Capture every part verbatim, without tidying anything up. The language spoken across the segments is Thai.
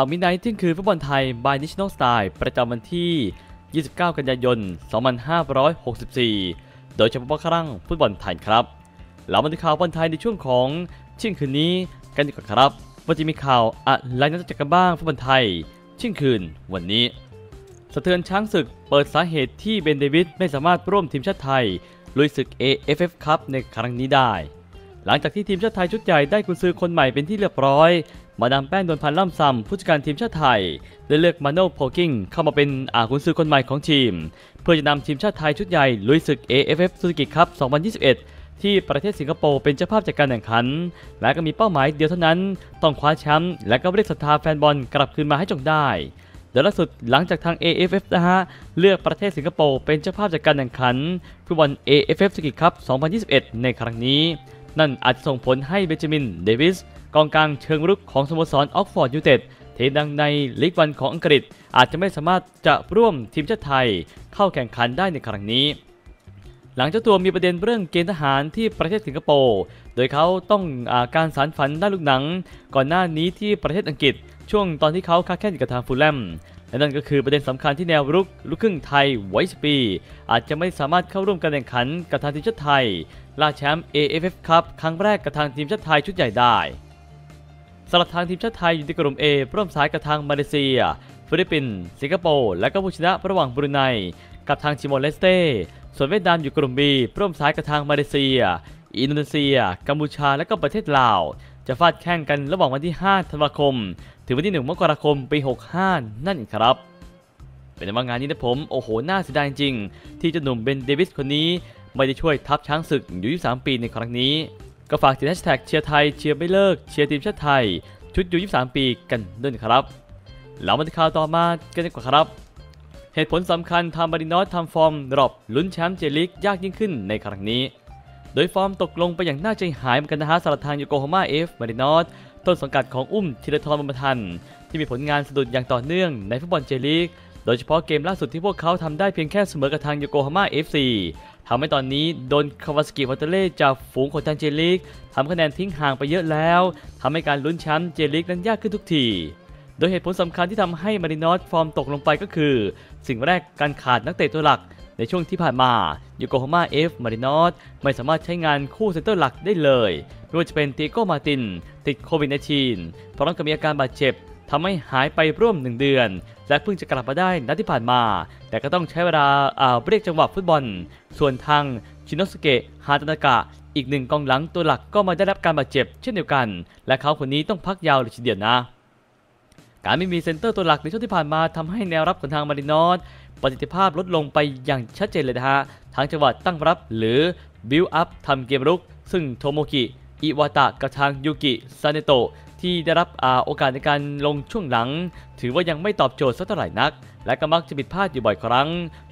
ข่าวมิดไนท์เที่ยงคืนฟุตบอลไทย by National Style ประจำวันที่ ยี่สิบเก้า กันยายน สองพันห้าร้อยหกสิบสี่ โดยเฉพาะครั้งฟุตบอลไทยครับเรามาดูข่าวบอลไทยในช่วงของเที่ยงคืนนี้กันดีกว่าครับว่าจะมีข่าวอะไรน่าสนใจกันบ้างฟุตบอลไทยเที่ยงคืนวันนี้สะเทือนช้างศึกเปิดสาเหตุที่เบนเดวิดไม่สามารถร่วมทีมชาติไทยลุยศึก เอ เอฟ เอฟ Cup ในครั้งนี้ได้หลังจากที่ทีมชาติไทยชุดใหญ่ได้กุญซือคนใหม่เป็นที่เรียบร้อยมาดามแป้งนวลพันธ์ล่ำซำผู้จัดการทีมชาติไทยได้เลือกมาโน่โพกิ้งเข้ามาเป็นอากุญซือคนใหม่ของทีมเพื่อจะนำทีมชาติไทยชุดใหญ่ลุยศึก เอ เอฟ เอฟ Suzuki Cup สองพันยี่สิบเอ็ดที่ประเทศสิงคโปร์เป็นเจ้าภาพจัดการแข่งขันและก็มีเป้าหมายเดียวเท่านั้นต้องคว้าแชมป์และก็เรียกศรัทธาแฟนบอลกลับคืนมาให้จงได้โดยล่าสุดหลังจากทาง เอ เอฟ เอฟ นะฮะเลือกประเทศสิงคโปร์เป็นเจ้าภาพจัดการแข่งขันฟุตบอล เอ เอฟ เอฟ Suzuki Cup สองพันยี่สิบเอ็ดในครั้งนี้นั่นอาจส่งผลให้เบนจามินเดวิสกองกลางเชิงรุกของสโมสรออกฟอร์ดยูไนเต็ดทีมดังในลีกวันของอังกฤษอาจจะไม่สามารถจะร่วมทีมชาติไทยเข้าแข่งขันได้ในครั้งนี้หลังเจ้าตัวมีประเด็นเรื่องเกณฑ์ทหารที่ประเทศสิงคโปร์โดยเขาต้องอาการสารฝันด้านลูกหนังก่อนหน้านี้ที่ประเทศอังกฤษช่วงตอนที่เขาค้าแข้งกับทางฟูลแลมและนั่นก็คือประเด็นสำคัญที่แนวรุกลูกครึ่งไทยไวซ์ปีอาจจะไม่สามารถเข้าร่วมการแข่งขันกับทางทีมชาติไทยล่าแชมป์ เอ เอฟ เอฟ Cup ครั้งแรกกับทางทีมชาติไทยชุดใหญ่ได้สลับทางทีมชาติไทยอยู่ในกลุ่ม A ร่วมสายกับทางมาเลเซียฟิลิปปินส์สิงคโปร์และก็ผู้ชนะระหว่างบรูไนกับทางชิมอร์เลสเต้ส่วนเวียดนามอยู่กลุ่ม B ร่วมสายกับทางมาเลเซียอินโดนีเซียกัมพูชาและก็ประเทศลาวจะฟาดแข่งกันระหว่างวันที่ห้าธันวาคมถึงวันที่หนึ่งมกราคมปีหกห้านั่นครับเป็นว่างานนี้นะผมโอ้โหน่าเสียดายจริงที่เจ้าหนุ่มเบนเดวิสคนนี้ไม่ได้ช่วยทัพช้างศึกอยู่ ยี่สิบสาม ปีในครั้งนี้ก็ฝากติดแฮชแท็กเชียร์ไทยเชียร์ไม่เลิกเชียร์ทีมชาติไทยชุดอยู่ ยี่สิบสาม ปีกันด้วยครับแล้วมาดูข่าวต่อมากันดีกว่าครับเหตุผลสำคัญทำบารินอสทำฟอร์มดรอปลุ้นแชมป์เจลีกยากยิ่งขึ้นในครั้งนี้โดยฟอร์มตกลงไปอย่างน่าใจหายเหมือนกันนะฮะสำหรับทางโยโกฮาม่าเอฟมารินอสต้นสังกัดของอุ้มธีรทรบุญทันที่มีผลงานสะดุดอย่างต่อเนื่องในฟุตบอลเจลีกโดยเฉพาะเกมล่าสุดที่พวกเขาทำได้เพียงแค่เสมอกับทางโยโกฮาม่าเอฟซีทำให้ตอนนี้โดนคาวาซากิวาตาเร่จากฝูงของทางเจลีกทำคะแนนทิ้งห่างไปเยอะแล้วทำให้การลุ้นแชมป์เจลีกนั้นยากขึ้นทุกทีโดยเหตุผลสำคัญที่ทำให้มารินอสฟอร์มตกลงไปก็คือสิ่งแรกการขาดนักเตะตัวหลักในช่วงที่ผ่านมาโยโกฮาม่าเอฟมารินอสไม่สามารถใช้งานคู่เซนเตอร์หลักได้เลยไม่ว่าจะเป็นติโก้มาตินติดโควิด สิบเก้า พร้อมกับมีอาการบาดเจ็บทำให้หายไปร่วมหนึ่งเดือนและเพิ่งจะกลับมาได้นัดที่ผ่านมาแต่ก็ต้องใช้เวลาเรียกจังหวะฟุตบอลส่วนทางชินโนสเกะฮาตานากะอีกหนึ่งกองหลังตัวหลักก็มาได้รับการบาดเจ็บเช่นเดียวกันและเขาคนนี้ต้องพักยาวเลยทีเดียวนะการไม่มีเซนเตอร์ตัวหลักในช่วงที่ผ่านมาทำให้แนวรับของทางมารินอสประสิทธิภาพลดลงไปอย่างชัดเจนเลยนะฮะทั้งจังหวะตั้งรับหรือ build up ทำเกมรุกซึ่งโทโมกิอิวาตะกับทางยูกิซาเนโตะที่ได้รับโอกาสในการลงช่วงหลังถือว่ายังไม่ตอบโจทย์สักเท่าไหร่นักและก็มักจะผิดพลาดอยู่บ่อยครั้ง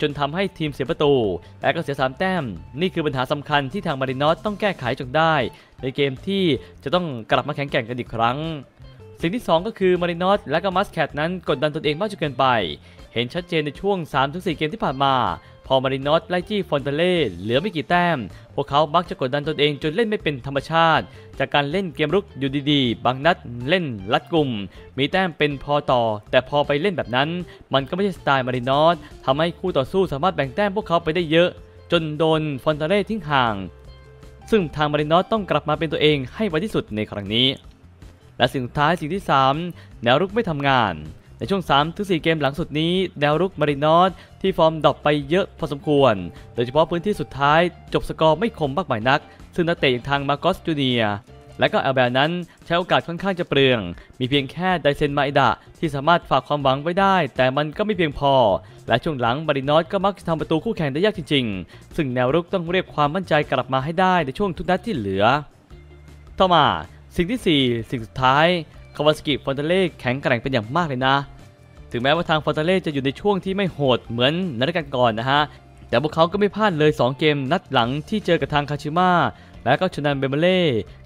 จนทำให้ทีมเสียประตูและก็เสียสามแต้มนี่คือปัญหาสำคัญที่ทางมารินอสต้องแก้ไขจนได้ในเกมที่จะต้องกลับมาแข่งแข่งกันอีกครั้งสิ่งที่สองก็คือมารินอสและก็มัสแคทนั้นกดดันตนเองมากจนเกินไปเห็นชัดเจนในช่วง สามถึงสี่ เกมที่ผ่านมาพอมารินอสไล่จี้ฟอนเตเล่เหลือไม่กี่แต้มพวกเขามักจะกดดันตนเองจนเล่นไม่เป็นธรรมชาติจากการเล่นเกมรุกอยู่ดีๆบางนัดเล่นลัดกลุ่มมีแต้มเป็นพอต่อแต่พอไปเล่นแบบนั้นมันก็ไม่ใช่สไตล์มารินอสทำให้คู่ต่อสู้สามารถแบ่งแต้มพวกเขาไปได้เยอะจนโดนฟอนเตเล่ทิ้งห่างซึ่งทางมารินอสต้องกลับมาเป็นตัวเองให้ไวที่สุดในครั้งนี้และสิ่งสุดท้ายสิ่งที่สามแนวรุกไม่ทำงานในช่วง สามถึงสี่ เกมหลังสุดนี้แนวรุกมารินอสที่ฟอร์มดรอปไปเยอะพอสมควรโดยเฉพาะพื้นที่สุดท้ายจบสกอร์ไม่คมมากมายนักซึ่งนักเตะอย่างทางมาร์กอสจูเนียร์และก็แอลเบร์นั้นใช้โอกาสค่อนข้างจะเปลืองมีเพียงแค่ไดเซนมาอิดะที่สามารถฝากความหวังไว้ได้แต่มันก็ไม่เพียงพอและช่วงหลังมารินอสก็มักจะทำประตูคู่แข่งได้ยากจริงๆซึ่งแนวรุกต้องเรียกความมั่นใจกลับมาให้ได้ในช่วงทุกนัดที่เหลือต่อมาสิ่งที่สี่สิ่งสุดท้ายคาวาซากิฟอนเตเล่แข็งแกร่งเป็นอย่างมากเลยนะถึงแม้ว่าทางฟอนเตเล่จะอยู่ในช่วงที่ไม่โหดเหมือนนัดก่อนนะฮะแต่พวกเขาก็ไม่พลาดเลยสองเกมนัดหลังที่เจอกับทางคาชิมาและก็ชนันเบเมเล่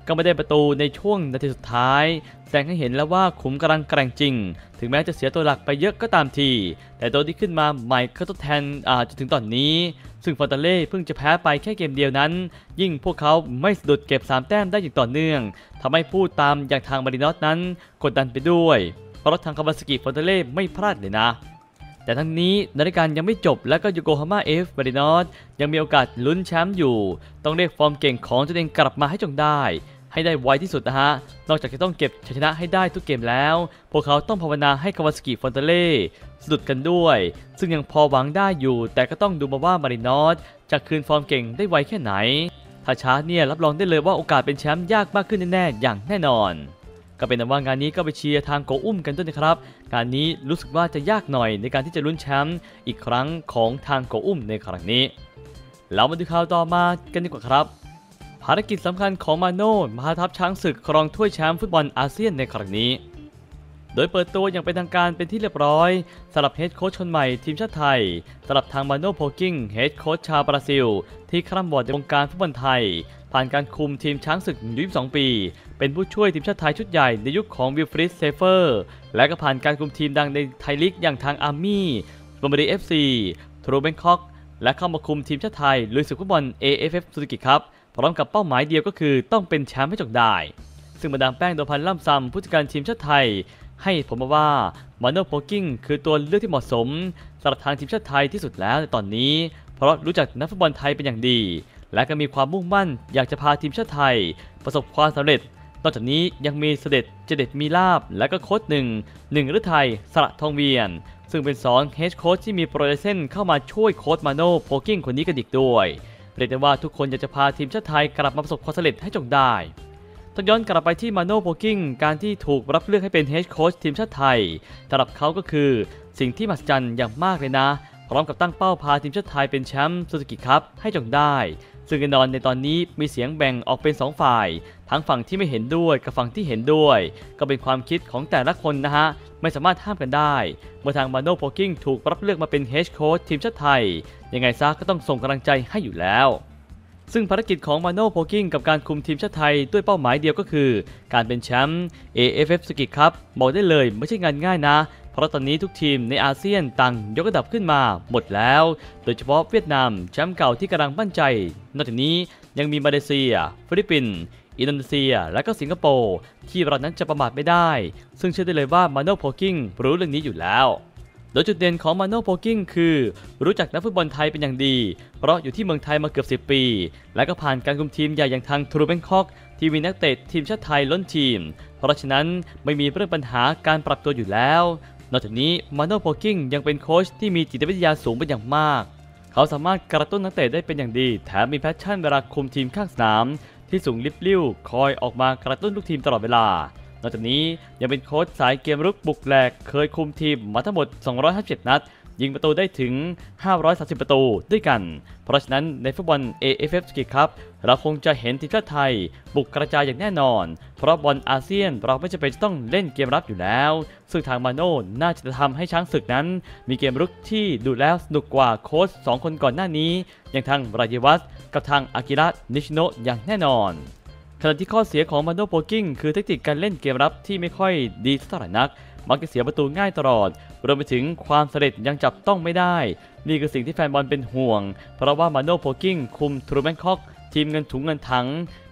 ก็ไม่ได้ประตูในช่วงนาทีสุดท้ายแสดงให้เห็นแล้วว่าขุมกำลังแกร่งจริงถึงแม้จะเสียตัวหลักไปเยอะก็ตามทีแต่ตัวที่ขึ้นมาใหม่ก็ทดแทนจนถึงตอนนี้ซึ่งฟอนเตเล่เพิ่งจะแพ้ไปแค่เกมเดียวนั้นยิ่งพวกเขาไม่สะดุดเก็บสามแต้มได้อย่างต่อเนื่องทำให้ผู้ตามอย่างทางมารินอสนั้นกดดันไปด้วย เพราะรถทางคาวาซากิฟอนเทเล่ไม่พลาดเลยนะแต่ทั้งนี้นาฬิการยังไม่จบและก็ยูโกฮาม่าเอฟมารินอสยังมีโอกาสลุ้นแชมป์อยู่ต้องเรียกฟอร์มเก่งของตัวเองกลับมาให้จงได้ให้ได้ไวที่สุดนะฮะนอกจากจะต้องเก็บชัยชนะให้ได้ทุกเกมแล้วพวกเขาต้องภาวนาให้คาวาซากิฟอนเทเล่สะดุดกันด้วยซึ่งยังพอหวังได้อยู่แต่ก็ต้องดูมาว่ามารินอสจะคืนฟอร์มเก่งได้ไวแค่ไหนถ้าช้าเนี่ยรับรองได้เลยว่าโอกาสเป็นแชมป์ยากมากขึ้นแน่ๆอย่างแน่นอนก็เป็นว่างานนี้ก็ไปเชียร์ทางโกอุ้มกันด้วยนะครับงานนี้รู้สึกว่าจะยากหน่อยในการที่จะลุ้นแชมป์อีกครั้งของทางโกอุ้มในครั้งนี้เรามาดูข่าวต่อมากันดีกว่าครับภารกิจสำคัญของมาโน่มหาทัพช้างศึกครองถ้วยแชมป์ฟุตบอลอาเซียนในครั้งนี้โดยเปิดตัวอย่างเป็นทางการเป็นที่เรียบร้อยสำหรับเฮดโค้ชคนใหม่ทีมชาติไทยสำหรับทางมาโน่โพกิ้งเฮดโค้ชชาวบราซิลที่คร่ำวอดในวงการฟุตบอลไทยผ่านการคุมทีมช้างศึกยี่สิบสองปีเป็นผู้ช่วยทีมชาติไทยชุดใหญ่ในยุคของวิลฟริดเซเฟอร์และก็ผ่านการคุมทีมดังในไทยลีกอย่างทางอาร์มี่บอมเบอร์ดีเอฟซีทรูแบงคอกและเข้ามาคุมทีมชาติไทยลุยศึกฟุตบอล เอ เอฟ เอฟ Suzuki Cupพร้อมกับเป้าหมายเดียวก็คือต้องเป็นแชมป์ให้จบได้ซึ่งมาดามแป้งโดพันล่ำซำผู้จัดการทีมชาติไทยให้ผมมาว่ามาโน่โพกิ้งคือตัวเลือกที่เหมาะสมสำหรับทางทีมชาติไทยที่สุดแล้วในตอนนี้เพราะรู้จักนักฟุตบอลไทยเป็นอย่างดีและก็มีความมุ่งมั่นอยากจะพาทีมชาติไทยประสบความสำเร็จนอกจากนี้ยังมีเสด็จเจเด็ดมีลาบและก็โค้ชหนึ่งหนึ่งฤทัยสระทองเวียนซึ่งเป็นสองเฮดโค้ชที่มีโปรไลเซนเข้ามาช่วยโค้ชมาโน่โพกิ้งคนนี้กันอีกด้วยเรียกได้ว่าทุกคนอยากจะพาทีมชาติไทยกลับมาประสบความสำเร็จให้จงได้ต้องย้อนกลับไปที่มาโน่โพกิ้งการที่ถูกรับเลือกให้เป็นเฮดโค้ชทีมชาติไทยสำหรับเขาก็คือสิ่งที่มหัศจรรย์อย่างมากเลยนะพร้อมกับตั้งเป้าพาทีมชาติไทยเป็นแชมป์ซูซูกิคัพให้จงได้ซึ่งแน่นอนในตอนนี้มีเสียงแบ่งออกเป็นสองฝ่ายทั้งฝั่งที่ไม่เห็นด้วยกับฝั่งที่เห็นด้วยก็เป็นความคิดของแต่ละคนนะฮะไม่สามารถห้ามกันได้เมื่อทางมาโน่โพกิ้งถูกรับเลือกมาเป็นเฮดโค้ชทีมชาติไทยยังไงซะก็ต้องส่งกำลังใจให้อยู่แล้วซึ่งภารกิจของมาโน่โพกิ้งกับการคุมทีมชาติไทยด้วยเป้าหมายเดียวก็คือการเป็นแชมป์ เอ เอฟ เอฟ Suzuki Cup บอกได้เลยไม่ใช่งานง่ายนะเพราะตอนนี้ทุกทีมในอาเซียนต่างยกระดับขึ้นมาหมดแล้วโดยเฉพาะเวียดนามแชมป์เก่าที่กำลังมั่นใจนอกจากนี้ยังมีมาเลเซียฟิลิปปินส์อินโดนีเซียและก็สิงคโปร์ที่เรานั้นจะประมาทไม่ได้ซึ่งเชื่อได้เลยว่ามาโน่โพกิ้งรู้เรื่องนี้อยู่แล้วโดยจุดเด่นของมาโน่โพกิ้งคือรู้จักนักฟุตบอลไทยเป็นอย่างดีเพราะอยู่ที่เมืองไทยมาเกือบสิบปีและก็ผ่านการคุมทีมใหญ่อย่างทางทรูแบงคอกที่มีนักเตะทีมชาติไทยล้นทีมเพราะฉะนั้นไม่มีเรื่องปัญหาการปรับตัวอยู่แล้วนอกจากนี้มาโน่โพกิ้งยังเป็นโค้ชที่มีจิตวิทยาสูงเป็นอย่างมากเขาสามารถกระตุ้นนักเตะได้เป็นอย่างดีแถมมีแพชชั่นเวลาคุมทีมข้างสนามที่สูงลิบลิ่วคอยออกมากระตุ้นลูกทีมตลอดเวลานอกจากนี้ยังเป็นโค้ชสายเกมรุกบุกแหลกเคยคุมทีมมาทั้งหมดสองร้อยห้าสิบเจ็ดนัดยิงประตูได้ถึงห้าร้อยสามสิบประตูด้วยกันเพราะฉะนั้นในฟุตบอล เอ เอฟ เอฟ Suzuki Cup เราคงจะเห็นทีมชาติไทยบุกกระจายอย่างแน่นอนเพราะบอลอาเซียนเราไม่จำเป็นจะต้องเล่นเกมรับอยู่แล้วซึ่งทางมาโน่น่าจะทำให้ช้างศึกนั้นมีเกมรุกที่ดูแล้วสนุกกว่าโค้ชสองคนก่อนหน้านี้อย่างทางรายวัชกับทางอากิระนิชิโนะอย่างแน่นอนขณะที่ข้อเสียของมาโน่โพกิ้งคือเทคนิคการเล่นเกมรับที่ไม่ค่อยดีเท่าไหร่นักมักจะเสียประตูง่ายตลอดรวมไปถึงความสำเร็จยังจับต้องไม่ได้นี่คือสิ่งที่แฟนบอลเป็นห่วงเพราะว่ามาโน่โพกิ้งคุมทรูแบงคอกทีมเงินถุงเงินถัง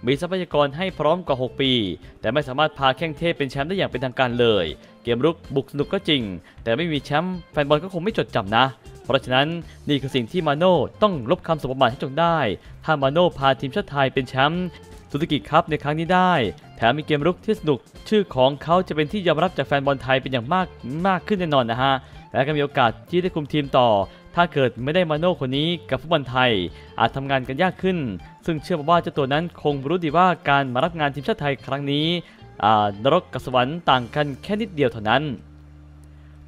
มีทรัพยากรให้พร้อมกว่าหกปีแต่ไม่สามารถพาแข้งเทพเป็นแชมป์ได้อย่างเป็นทางการเลยเกมรุกบุกสนุกก็จริงแต่ไม่มีแชมป์แฟนบอลก็คงไม่จดจำนะเพราะฉะนั้นนี่คือสิ่งที่มาโน่ต้องลบคำสมบัติให้จงได้ถ้ามาโน่พาทีมชาติไทยเป็นแชมป์ซูซูกิคัพในครั้งนี้ได้แถมมีเกมรุกที่สนุกชื่อของเขาจะเป็นที่ยอมรับจากแฟนบอลไทยเป็นอย่างมากมากขึ้นแน่นอนนะฮะและก็มีโอกาสที่ได้คุมทีมต่อถ้าเกิดไม่ได้มาโน่คนนี้กับฟุตบอลไทยอาจทำงานกันยากขึ้นซึ่งเชื่อว่าเจ้าตัวนั้นคงรู้ดีว่าการมารับงานทีมชาติไทยครั้งนี้นรกกับสวรรค์ต่างกันแค่นิดเดียวเท่านั้น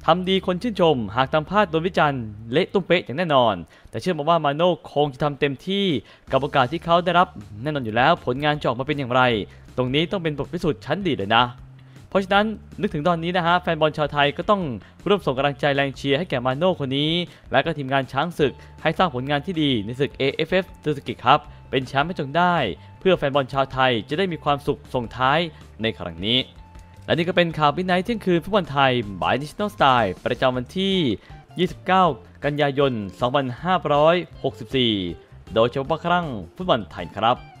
ทำดีคนชื่นชมหากทำพลาดโดนวิจารณ์เละตุ้มเป๊ะอย่างแน่นอนแต่เชื่อมาว่ามาโน่คงจะทำเต็มที่กับโอกาสที่เขาได้รับแน่นอนอยู่แล้วผลงานจะออกมาเป็นอย่างไรตรงนี้ต้องเป็นบทพิสูจน์ชั้นดีเลยนะเพราะฉะนั้นนึกถึงตอนนี้นะฮะแฟนบอลชาวไทยก็ต้องร่วมส่งกำลังใจแรงเชียร์ให้แก่มาโน่คนนี้และก็ทีมงานช้างศึกให้สร้างผลงานที่ดีในศึก เอ เอฟ เอฟ Suzuki Cupเป็นแชมป์ให้จงได้เพื่อแฟนบอลชาวไทยจะได้มีความสุขส่งท้ายในครั้งนี้และนี่ก็เป็นข่าวบิ๊กไนท์เที่ยงคืนฟุตบอลไทยบายนิชโนสไตล์ประจำวันที่ยี่สิบเก้ากันยายนสองพันห้าร้อยหกสิบสี่โดยเฉพาะครั้งฟุตบอลไทยครับ